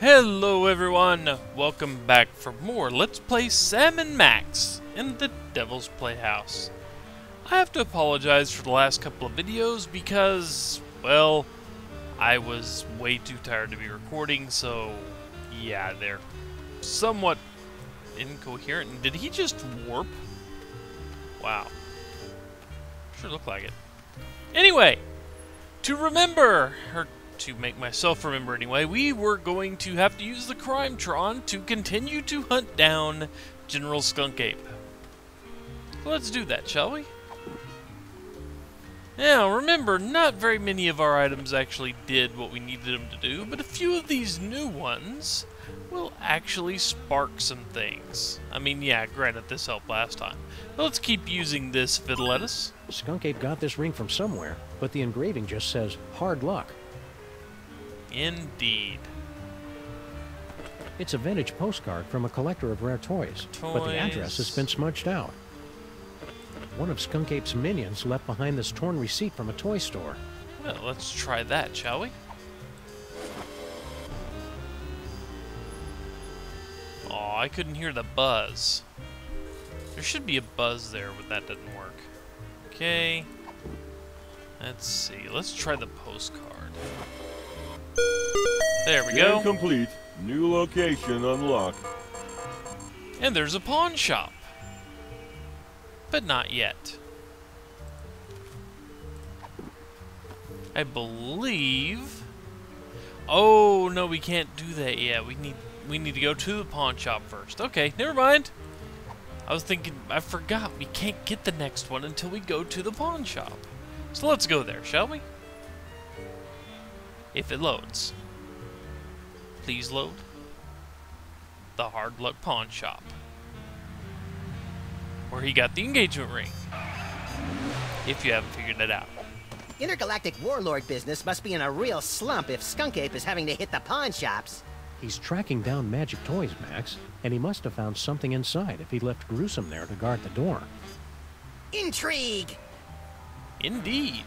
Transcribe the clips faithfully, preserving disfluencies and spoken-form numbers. Hello everyone, welcome back for more Let's Play Sam and Max in The Devil's Playhouse. I have to apologize for the last couple of videos because, well, I was way too tired to be recording, so yeah, they're somewhat incoherent. Did he just warp? Wow. Sure looked like it. Anyway, to remember, or to make myself remember anyway, we were going to have to use the Crime-Tron to continue to hunt down General Skun-ka'pe. So let's do that, shall we? Now, remember, not very many of our items actually did what we needed them to do, but a few of these new ones will actually spark some things. I mean, yeah, granted, this helped last time. But let's keep using this if it'll let us. Skun-ka'pe got this ring from somewhere, but the engraving just says, hard luck. Indeed. It's a vintage postcard from a collector of rare toys, toys. But the address has been smudged out. One of Skun-ka'pe's minions left behind this torn receipt from a toy store. Well, let's try that, shall we? Aw, I couldn't hear the buzz. There should be a buzz there, but that doesn't work. Okay. Let's see. Let's try the postcard. There we go. Complete. New location unlocked. And there's a pawn shop. But not yet. I believe. Oh no, we can't do that yet. We need we need to go to the pawn shop first. Okay, never mind. I was thinking, I forgot we can't get the next one until we go to the pawn shop. So let's go there, shall we? If it loads. Please load. The Hard Luck Pawn Shop. Where he got the engagement ring. If you haven't figured it out. Intergalactic warlord business must be in a real slump if Skun-ka'pe is having to hit the pawn shops. He's tracking down magic toys, Max, and he must have found something inside if he left Gruesome there to guard the door. Intrigue! Indeed.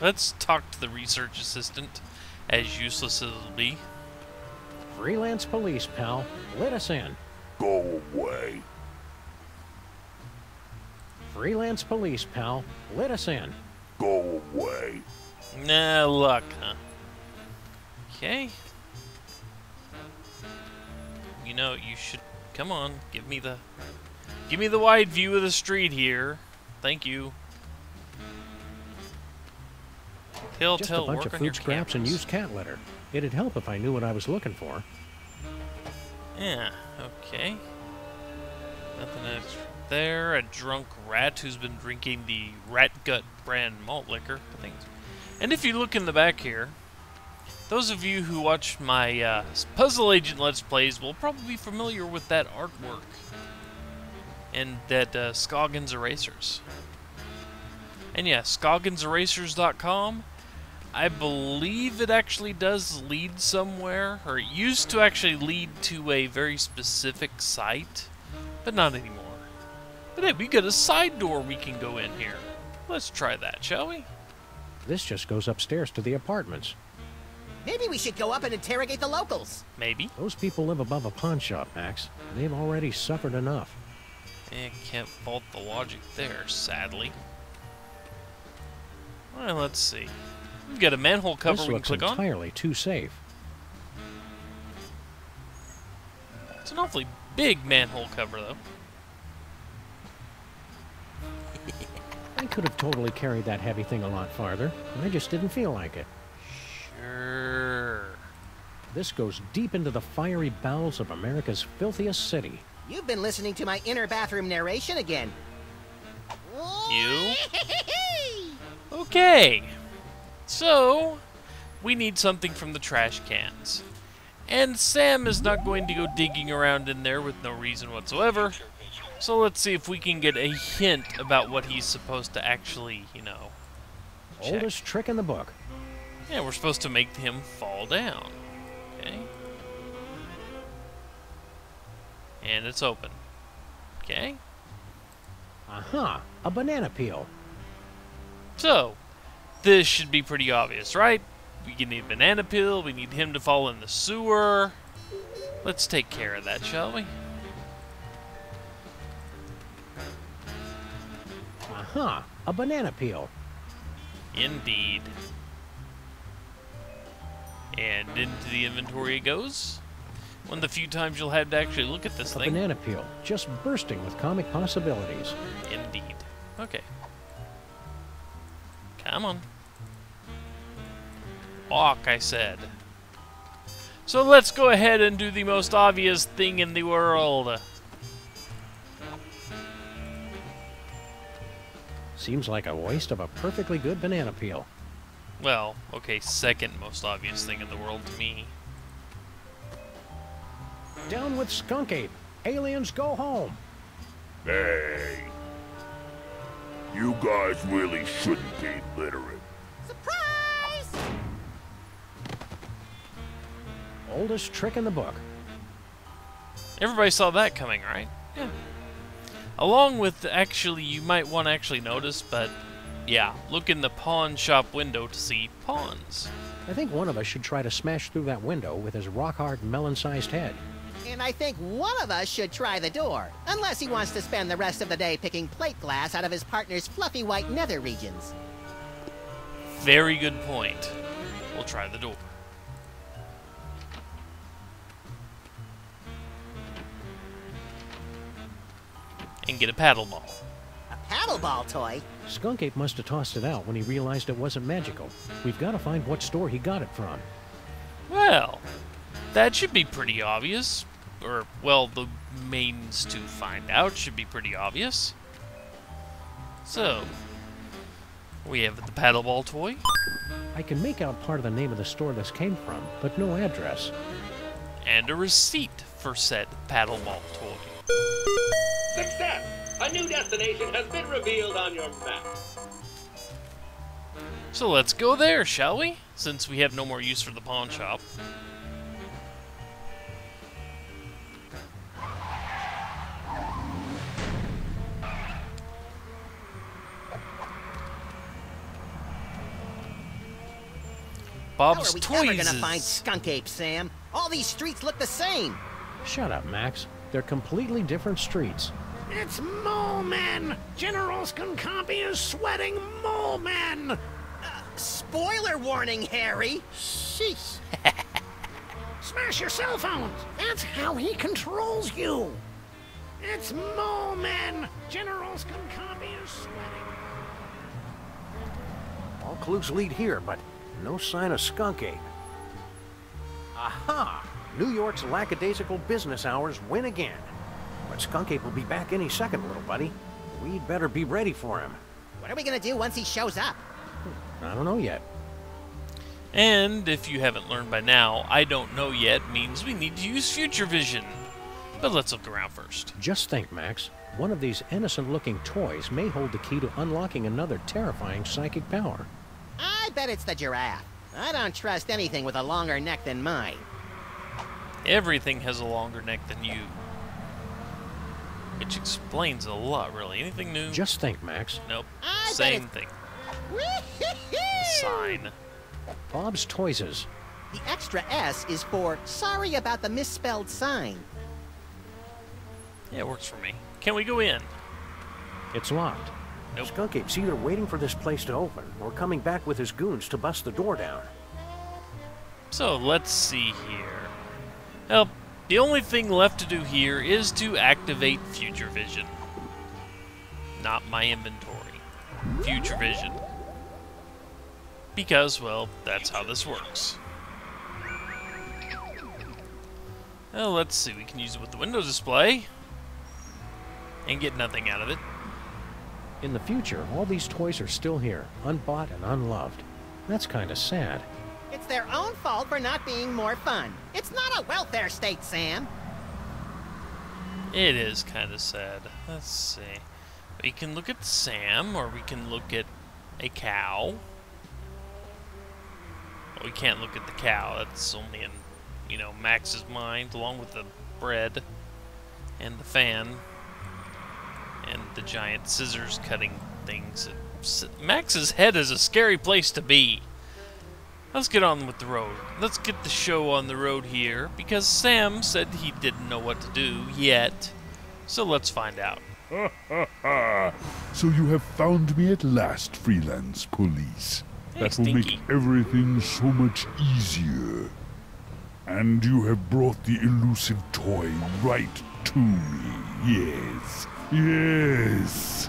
Let's talk to the research assistant, as useless as it'll be. Freelance police, pal. Let us in. Go away. Freelance police, pal. Let us in. Go away. Nah, luck, huh? Okay. You know, you should... Come on, give me the... Give me the wide view of the street here. Thank you. Telltale just a bunch work of food scraps cameras. And used cat litter. It'd help if I knew what I was looking for. Yeah, okay. Nothing extra there. A drunk rat who's been drinking the Rat Gut brand malt liquor. I think. And if you look in the back here, those of you who watch my uh, Puzzle Agent Let's Plays will probably be familiar with that artwork. And that uh, Scoggins Erasers. And yeah, Scoggins Erasers dot com. I believe it actually does lead somewhere, or it used to actually lead to a very specific site, but not anymore. But hey, we got a side door we can go in here. Let's try that, shall we? This just goes upstairs to the apartments. Maybe we should go up and interrogate the locals. Maybe. Those people live above a pawn shop, Max. They've already suffered enough. I can't fault the logic there, sadly. Well, let's see. We've got a manhole cover this we can click on. This looks entirely too safe. It's an awfully big manhole cover, though. I could have totally carried that heavy thing a lot farther. I just didn't feel like it. Sure. This goes deep into the fiery bowels of America's filthiest city. You've been listening to my inner bathroom narration again. You? Okay. So, we need something from the trash cans. And Sam is not going to go digging around in there with no reason whatsoever. So let's see if we can get a hint about what he's supposed to actually, you know, check. Oldest trick in the book. Yeah, we're supposed to make him fall down. Okay. And it's open. Okay. Aha! Uh-huh, a banana peel. So, this should be pretty obvious, right? We need a banana peel, we need him to fall in the sewer. Let's take care of that, shall we? Uh-huh, a banana peel. Indeed. And into the inventory it goes. One of the few times you'll have to actually look at this a thing. Banana peel, just bursting with comic possibilities. Indeed. Okay. Come on. Walk, I said. So let's go ahead and do the most obvious thing in the world. Seems like a waste of a perfectly good banana peel. Well, okay, second most obvious thing in the world to me. Down with Skunk-Ape! Aliens go home! Hey! You guys really shouldn't be literate. Surprise! Oldest trick in the book. Everybody saw that coming, right? Yeah. Along with, actually, you might want to actually notice, but yeah, look in the pawn shop window to see pawns. I think one of us should try to smash through that window with his rock-hard, melon-sized head. And I think one of us should try the door, unless he wants to spend the rest of the day picking plate glass out of his partner's fluffy white nether regions. Very good point. We'll try the door. And get a paddle ball. A paddle ball toy? Skunk-Ape must have tossed it out when he realized it wasn't magical. We've got to find what store he got it from. Well, that should be pretty obvious. Or, well, the means to find out should be pretty obvious. So, we have the paddle ball toy. I can make out part of the name of the store this came from, but no address. And a receipt for said paddle ball toy. Success! A new destination has been revealed on your map. So let's go there, shall we? Since we have no more use for the pawn shop. Bob's Toys. How are we ever gonna find Skunk-Ape, Sam? All these streets look the same. Shut up, Max. They're completely different streets. It's Mole Men! General Skun-ka'pe is sweating Mole Men! Uh, spoiler warning, Harry! Sheesh! Smash your cell phones! That's how he controls you! It's Mole Men! General Skun-ka'pe is sweating. All clues lead here, but no sign of Skunk-Ape. Aha! New York's lackadaisical business hours win again. But Skunk-Ape will be back any second, little buddy. We'd better be ready for him. What are we gonna do once he shows up? I don't know yet. And if you haven't learned by now, I don't know yet means we need to use future vision. But let's look around first. Just think, Max. One of these innocent-looking toys may hold the key to unlocking another terrifying psychic power. I bet it's the giraffe. I don't trust anything with a longer neck than mine. Everything has a longer neck than you. Which explains a lot, really. Anything new? Just think, Max. Nope. I Same thing. Sign. Bob's Toys. The extra S is for sorry about the misspelled sign. Yeah, it works for me. Can we go in? It's locked. Nope. Skunk-Ape's either waiting for this place to open or coming back with his goons to bust the door down. So, let's see here. Help. The only thing left to do here is to activate Future Vision. Not my inventory. Future Vision. Because, well, that's how this works. Well, let's see. We can use it with the window display. And get nothing out of it. In the future, all these toys are still here, unbought and unloved. That's kind of sad. It's their own fault for not being more fun. It's not a welfare state, Sam. It is kind of sad. Let's see. We can look at Sam, or we can look at a cow. But we can't look at the cow. That's only in, you know, Max's mind, along with the bread and the fan and the giant scissors cutting things. Max's head is a scary place to be. Let's get on with the road. Let's get the show on the road here, because Sam said he didn't know what to do yet. So let's find out. Ha ha ha! So you have found me at last, freelance police. Hey, that will stinky. Make everything so much easier. And you have brought the elusive toy right to me. Yes. Yes.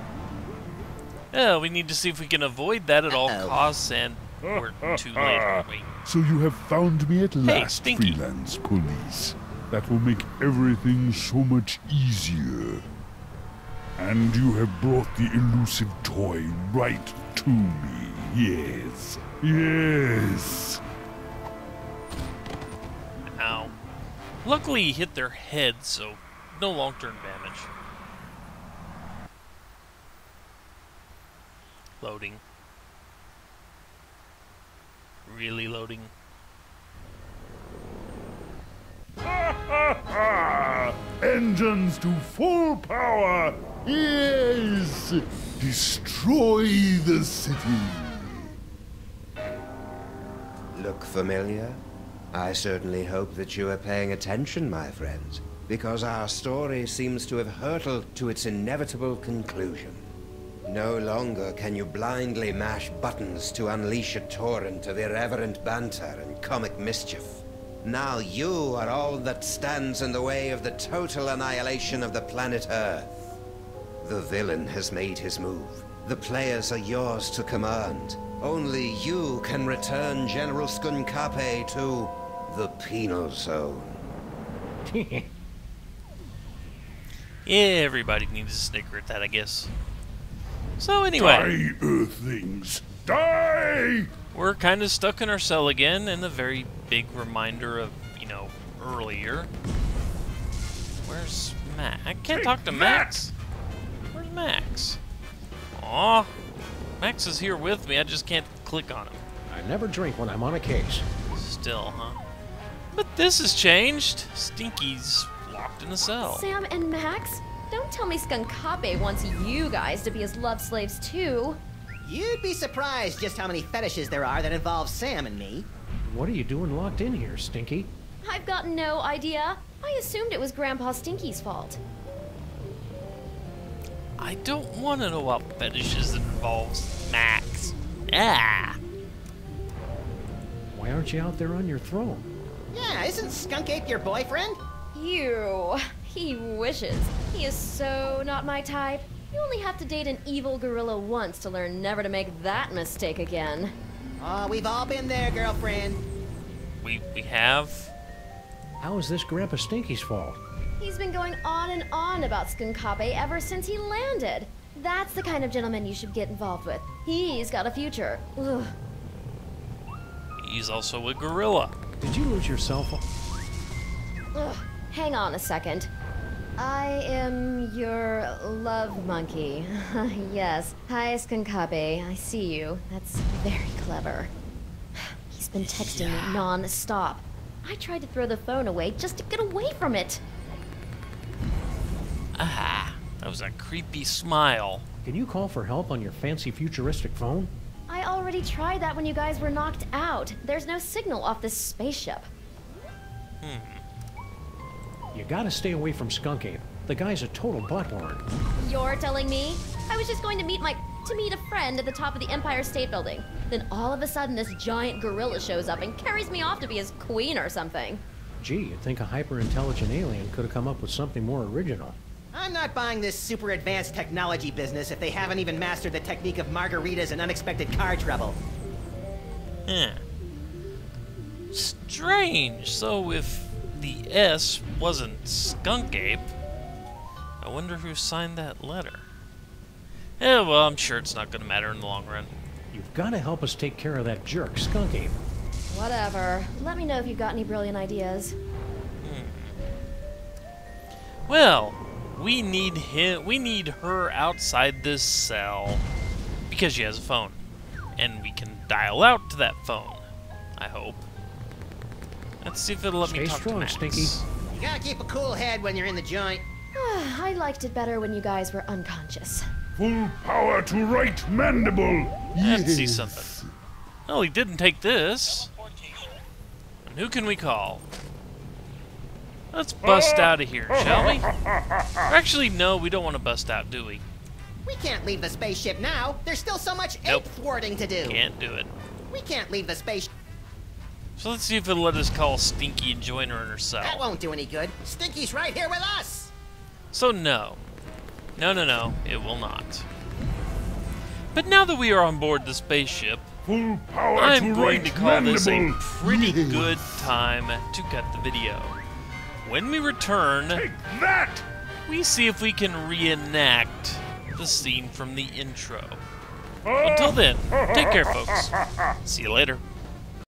Yeah, we need to see if we can avoid that at all Uh-oh. costs, and we're too late, aren't we? So you have found me at last, hey, freelance police. That will make everything so much easier. And you have brought the elusive toy right to me. Yes. Yes. Ow. Luckily he hit their head, so no long-term damage. Loading. Really loading. Engines to full power! Yes! Destroy the city! Look familiar? I certainly hope that you are paying attention, my friends, because our story seems to have hurtled to its inevitable conclusion. No longer can you blindly mash buttons to unleash a torrent of irreverent banter and comic mischief. Now you are all that stands in the way of the total annihilation of the planet Earth. The villain has made his move. The players are yours to command. Only you can return General Skun-ka'pe to the penal zone. Everybody needs a snicker at that, I guess. So anyway, die, Earthlings, die! We're kind of stuck in our cell again, and a very big reminder of, you know, earlier. Where's Max? I can't hey, talk to Max. Max. Where's Max? Aw, Max is here with me. I just can't click on him. I never drink when I'm on a case. Still, huh? But this has changed. Stinky's locked in a cell. Sam and Max. Don't tell me Skun-ka'pe wants you guys to be his love slaves, too. You'd be surprised just how many fetishes there are that involve Sam and me. What are you doing locked in here, Stinky? I've got no idea. I assumed it was Grandpa Stinky's fault. I don't want to know what fetishes involves Max. Ah! Why aren't you out there on your throne? Yeah, isn't Skunk-ape your boyfriend? Ew. He wishes. He is so not my type. You only have to date an evil gorilla once to learn never to make that mistake again. Oh, we've all been there, girlfriend. We we have. How is this Grandpa Stinky's fault? He's been going on and on about Skun-ka'pe ever since he landed. That's the kind of gentleman you should get involved with. He's got a future. Ugh. He's also a gorilla. Did you lose your cell phone? Ugh, hang on a second. I am your love monkey. Yes. Hi, Skun-ka'pe. I see you. That's very clever. He's been texting yeah. me non-stop. I tried to throw the phone away just to get away from it. Ah, that was a creepy smile. Can you call for help on your fancy futuristic phone? I already tried that when you guys were knocked out. There's no signal off this spaceship. Hmm. You gotta stay away from Skunk-ape. The guy's a total butthorn. You're telling me? I was just going to meet my to meet a friend at the top of the Empire State Building. Then all of a sudden this giant gorilla shows up and carries me off to be his queen or something. Gee, you'd think a hyper-intelligent alien could have come up with something more original. I'm not buying this super advanced technology business if they haven't even mastered the technique of margaritas and unexpected car trouble. Yeah. Strange. So if the S wasn't Skunk-ape, I wonder who signed that letter. Eh, well, I'm sure it's not going to matter in the long run. You've got to help us take care of that jerk, Skunk-ape. Whatever. Let me know if you've got any brilliant ideas. Hmm. Well, we need him. We need her outside this cell because she has a phone, and we can dial out to that phone. I hope. Let's see if it'll let Stay me talk strong, to Max. Stinky. You gotta keep a cool head when you're in the joint. I liked it better when you guys were unconscious. Full power to right mandible! Let's yes. see something. No, he didn't take this. Who can we call? Let's bust out of here, shall we? Actually, no, we don't want to bust out, do we? We can't leave the spaceship now. There's still so much nope. ape thwarting to do. Can't do it. We can't leave the spaceship. So let's see if it'll let us call Stinky and join her in her cell. That won't do any good. Stinky's right here with us. So no. No, no, no. It will not. But now that we are on board the spaceship, Full power I'm to going to call mandible. This a pretty good time to cut the video. When we return, Take that! we see if we can reenact the scene from the intro. Until then, take care, folks. See you later.